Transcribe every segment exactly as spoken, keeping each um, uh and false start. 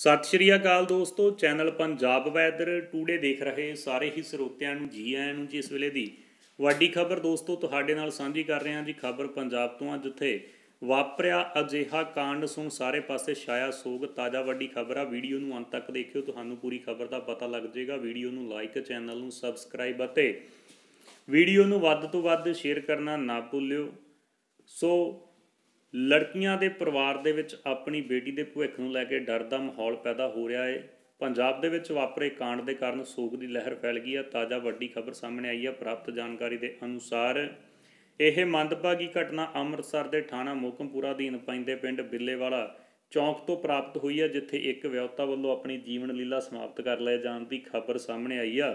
सत श्री अकाल दोस्तों, चैनल पंजाब वैदर टूडे देख रहे सारे ही ਸਰੋਤਿਆਂ ਨੂੰ ਜੀ ਆਇਆਂ ਨੂੰ। जिस ਵੇਲੇ ਦੀ ਵੱਡੀ ਖਬਰ दोस्तों ਤੁਹਾਡੇ ਨਾਲ ਸਾਂਝੀ ਕਰ ਰਹੇ ਹਾਂ जी। खबर पंजाब तो ਅੱਜ ਉੱਥੇ ਵਾਪਰਿਆ ਅਜਿਹਾ ਕਾਂਡ ਸੁਣ ਸਾਰੇ ਪਾਸੇ ਛਾਇਆ ਸੋਗ। ਤਾਜ਼ਾ ਵੱਡੀ ਖਬਰ ਆ, ਵੀਡੀਓ ਨੂੰ ਅੰਤ ਤੱਕ ਦੇਖਿਓ, ਤੁਹਾਨੂੰ पूरी खबर का पता लग जाएगा। ਵੀਡੀਓ ਨੂੰ ਲਾਈਕ, ਚੈਨਲ ਨੂੰ ਸਬਸਕ੍ਰਾਈਬ ਅਤੇ ਵੀਡੀਓ ਨੂੰ ਵੱਧ ਤੋਂ ਵੱਧ ਸ਼ੇਅਰ ਕਰਨਾ ਨਾ ਭੁੱਲਿਓ। ਸੋ लड़कियां दे परिवार दे विच अपनी बेटी के भविख नूं लैके डर दा माहौल पैदा हो रहा है। पंजाब दे विच वापरे कांड दे कारण सोग दी लहर फैल गई है। ताज़ा वड्डी खबर सामने आई है। प्राप्त जानकारी के अनुसार यह मंदभागी घटना अमृतसर के थाणा मोकमपुर अधीन पैंदे पिंड बिल्लेवाला चौंक तो प्राप्त हुई है, जिथे एक विआहता वालों अपनी जीवन लीला समाप्त कर लिए जाने की खबर सामने आई है।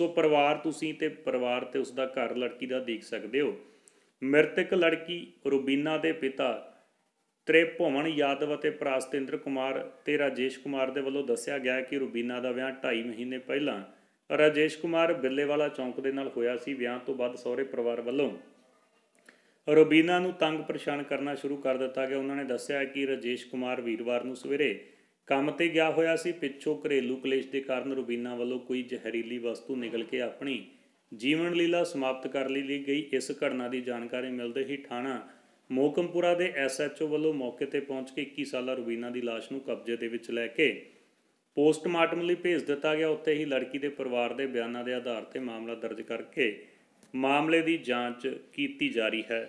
सो परिवार तुसीं ते परिवार ते उसका घर लड़की का देख सकते हो। मृतक लड़की रुबीना के पिता त्रिभुवन यादव और भरा सतेंद्र कुमार ते राजेश कुमार के वलों दस्सिया गया कि रुबीना का विआह ढाई महीने पहला राजेश कुमार बिल्लेवाला चौंक दे नाल होया सी। विआह तो बाद सहुरे परिवार वलों रुबीना नूं तंग परेशान करना शुरू कर दिता गया। उन्होंने दस्सिया कि राजेश कुमार वीरवार नूं सवेरे काम ते गया होया सी। पिछों घरेलू कलेश के कारण रुबीना वलों कोई जहरीली वस्तु निगल के अपनी जीवन लीला समाप्त कर ली गई। इस घटना की जानकारी मिलते ही थाणा मोकमपुरा के एस एच ओ वालों मौके पर पहुँच के इक्की साल रुबीना की लाश को कब्जे के विच लैके पोस्टमार्टम लिए भेज दिता गया। उत्ते ही लड़की के परिवार के बयानों के आधार पर मामला दर्ज करके मामले की जाँच की जा रही है।